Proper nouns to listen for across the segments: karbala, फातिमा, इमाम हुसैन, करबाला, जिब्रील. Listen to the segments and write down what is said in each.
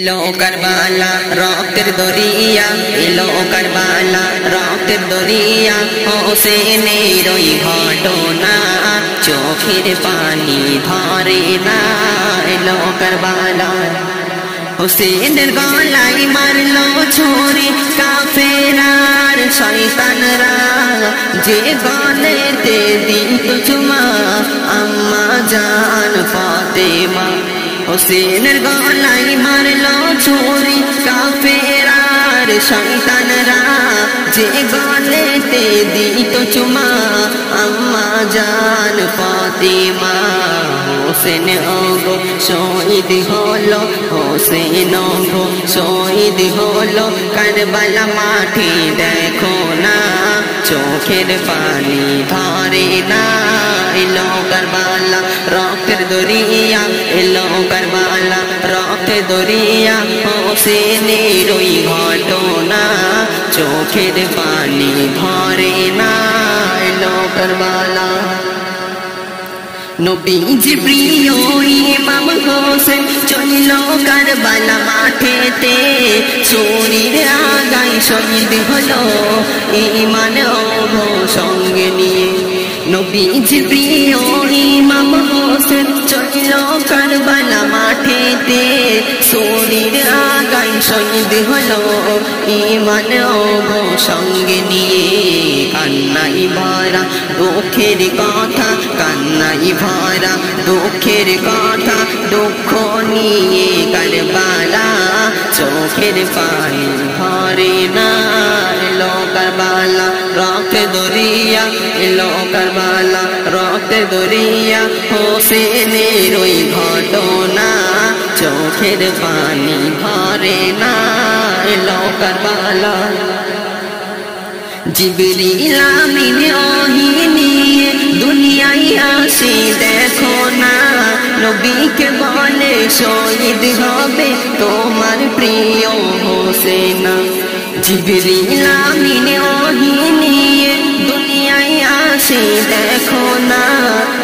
लो करबाला रौतिर दोरिया, लो करबाला रौतिर दोरिया, हुसैने रोई घाटो ना चोखिर पानी धारे ना। लो करबाला हुसैन गलाई मार लो छोरी काफेरार शैतान रा, जे गाने ते दिन तुझमा अम्मा जान फातिमा। हुसैन गलाई मार लो छोरी काफेरार शैतान रा, जे गाने ते दिन तुझमा अम्मा जान फातिमा। हुसैन गो शहीद होलो, हुसैन गो शहीद होलो, करबला माटी देखो ना चोखेर पानी धारे ना। लो करबाला रौतिर दोरिया, लो करबाला रौतिर दोरिया, हुसैन रोई घाटो ना चोखेर पानी धारे ना। लो करबाला नबीजी प्रियो इमाम हुसैन चलो करबला माठे ते, शरीर आगाई शहीद हलो ईमान ओ संगे निये। नबीजी प्रियो इमाम हुसैन चलो करबला माठे ते, शरीर आगाई शहीद हलो ईमान ओ संगे निये। कान्नाई भरा दुखेर कथा, कान्नाई भरा दुखेर कथा, दुख निये करबाला चोखेर पानी धारे ना। लो करबाला रौतिर दोरिया, लो करबाला रौतिर दोरिया, हुसैन रोई घाटो ना चोखेर पानी धारे ना। लो करबाला जिब्रील आमीन ओही निये दुनियाई आशी देखो ना, नबी के बोले शहीद होबे तोमार प्रिय हुसैन। जिब्रील आमीन ओही निये दुनियाई आशी देखो ना,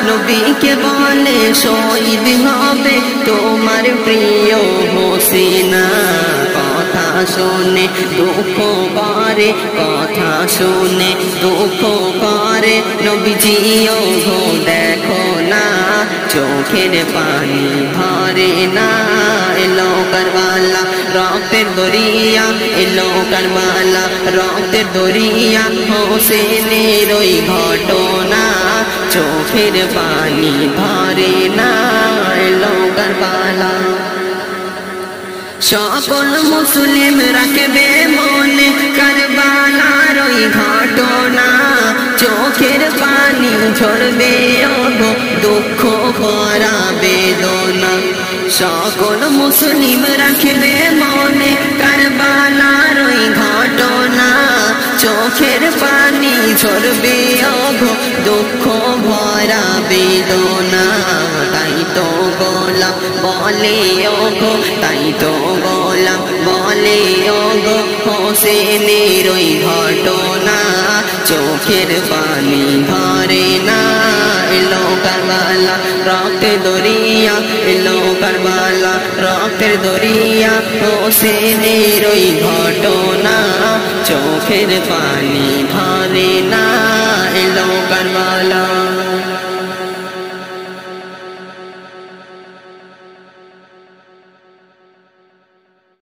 नबी के बोले शहीद होबे तोमार प्रिय हुसैन। कथा सुने दुख बारे, कथा सुने दुख बारे, नबीजियो हो देखो ना चोखेर पानी धारे ना। लो करबाला रौतिर दोरिया, लो करबाला रौतिर दोरिया, हुसैन रोई घाटो ना चोखेर पानी धारे ना। लो करबाला सकल मुस्लिम रखबे मने करबाला रोई घाटो ना, चोखेर पानी झरबे ओगो दुख भरा बेदना। सकल मुस्लिम रखबे मने करबाला रोई घाटो ना, चोखेर पानी झरबे ओगो दुख भरा बेदना। ताई तो गोला बोले ओगो, ताई तो गोला बोले ओगो, हुसैन रोई घाटो ना चोखेर पानी धारे ना। लो करबाला रौतिर दोरिया, लो करबाला रौतिर दोरिया, हुसैन रोई घाटो ना चोखेर पानी धारे ना। लो करबाला।